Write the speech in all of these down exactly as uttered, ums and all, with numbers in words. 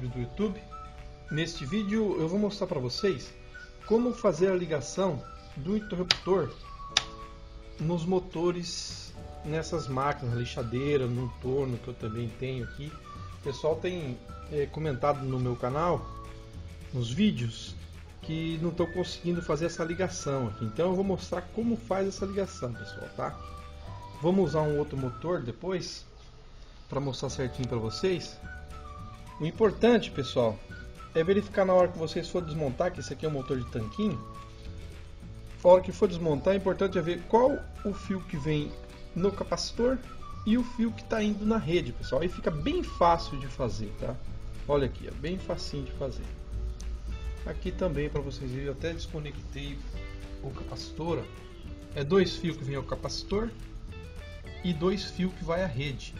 amigos do YouTube, neste vídeo eu vou mostrar para vocês como fazer a ligação do interruptor nos motores, nessas máquinas, lixadeira, num torno que eu também tenho aqui. O pessoal tem é, comentado no meu canal, nos vídeos, que não estão conseguindo fazer essa ligação aqui. Então eu vou mostrar como faz essa ligação, pessoal, tá? Vamos usar um outro motor depois para mostrar certinho para vocês. O importante, pessoal, é verificar na hora que vocês for desmontar, que esse aqui é um motor de tanquinho. A hora que for desmontar, é importante é ver qual o fio que vem no capacitor e o fio que está indo na rede, pessoal. Aí fica bem fácil de fazer, tá? Olha aqui, é bem facinho de fazer. Aqui também, para vocês verem, eu até desconectei o capacitor. É dois fios que vem ao capacitor e dois fios que vai à rede.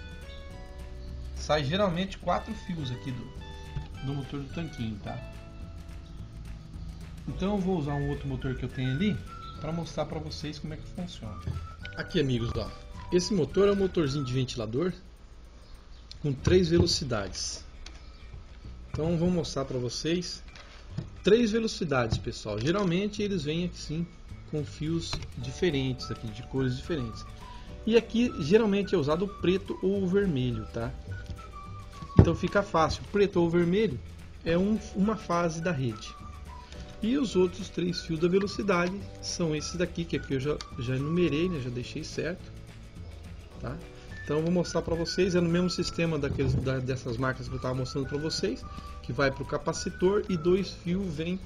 Sai geralmente quatro fios aqui do, do motor do tanquinho, tá? Então eu vou usar um outro motor que eu tenho ali para mostrar para vocês como é que funciona. Aqui, amigos, ó, esse motor é um motorzinho de ventilador com três velocidades. Então vou mostrar para vocês três velocidades, pessoal. Geralmente eles vêm aqui sim com fios diferentes aqui, de cores diferentes. E aqui geralmente é usado o preto ou o vermelho, tá? Então fica fácil. O preto ou o vermelho é um, uma fase da rede. E os outros três fios da velocidade são esses daqui, que aqui eu já, já enumerei, né? Já deixei certo, tá? Então eu vou mostrar para vocês. É no mesmo sistema daqueles, da, dessas máquinas que eu estava mostrando para vocês, que vai para o capacitor e dois fios vêm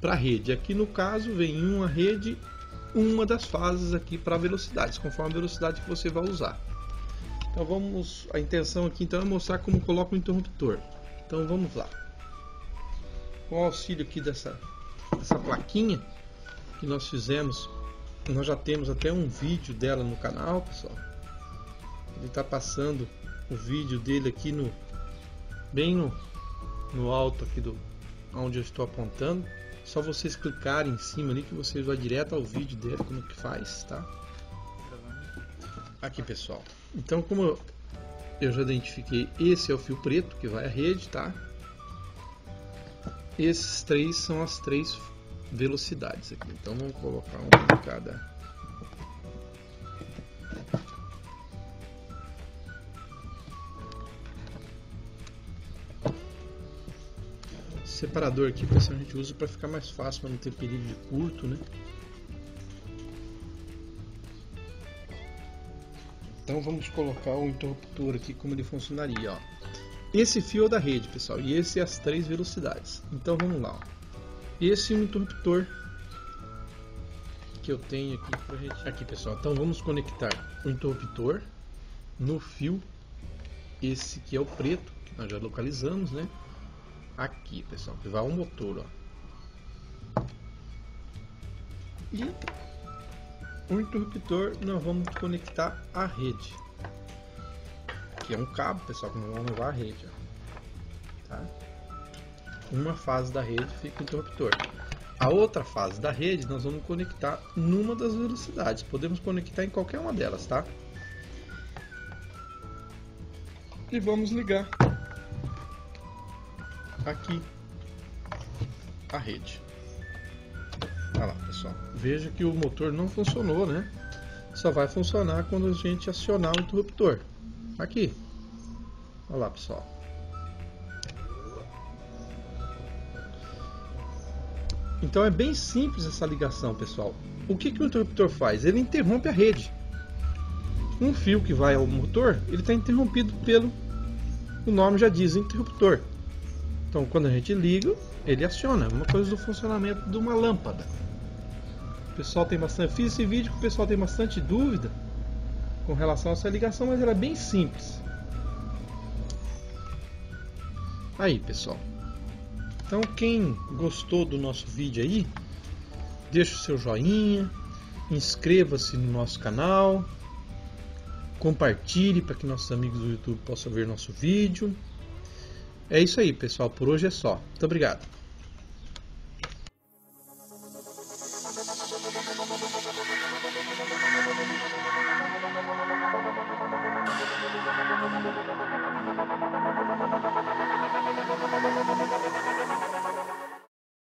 para a rede. Aqui no caso vem uma rede, uma das fases aqui para velocidades, conforme a velocidade que você vai usar. Então vamos, a intenção aqui então é mostrar como coloca o interruptor. Então vamos lá. Com o auxílio aqui dessa, dessa plaquinha que nós fizemos, nós já temos até um vídeo dela no canal, pessoal. Ele está passando o vídeo dele aqui no bem no, no alto aqui do onde eu estou apontando. Só vocês clicarem em cima ali que vocês vão direto ao vídeo dele, como que faz, tá? Aqui, pessoal. Então, como eu já identifiquei, esse é o fio preto que vai à rede, tá? Esses três são as três velocidades aqui. Então, vamos colocar um em cada. Separador aqui, pessoal, a gente usa para ficar mais fácil, para não ter perigo de curto, né? Então vamos colocar o interruptor aqui como ele funcionaria, ó. Esse fio é da rede, pessoal, e esse é as três velocidades. Então vamos lá, ó. Esse é um interruptor que eu tenho aqui para retirar. Aqui, pessoal, então vamos conectar o interruptor no fio, esse que é o preto, que nós já localizamos, né? Aqui, pessoal, que vai o motor, ó. E o interruptor nós vamos conectar à rede, que é um cabo, pessoal, que nós vamos levar a rede, ó. Tá? Uma fase da rede fica o interruptor. A outra fase da rede nós vamos conectar numa das velocidades. Podemos conectar em qualquer uma delas, tá? E vamos ligar aqui a rede. Olha lá, pessoal, veja que o motor não funcionou, né? Só vai funcionar quando a gente acionar o interruptor aqui. Olha lá, pessoal, então é bem simples essa ligação, pessoal. O que que o interruptor faz? Ele interrompe a rede. Um fio que vai ao motor, ele está interrompido pelo, o nome já diz, interruptor. Então, quando a gente liga, ele aciona. Uma coisa do funcionamento de uma lâmpada. O pessoal tem bastante... Fiz esse vídeo que o pessoal tem bastante dúvida com relação a essa ligação, mas ela é bem simples. Aí, pessoal. Então, quem gostou do nosso vídeo aí, deixa o seu joinha, inscreva-se no nosso canal, compartilhe para que nossos amigos do YouTube possam ver nosso vídeo. É isso aí, pessoal. Por hoje é só. Muito obrigado.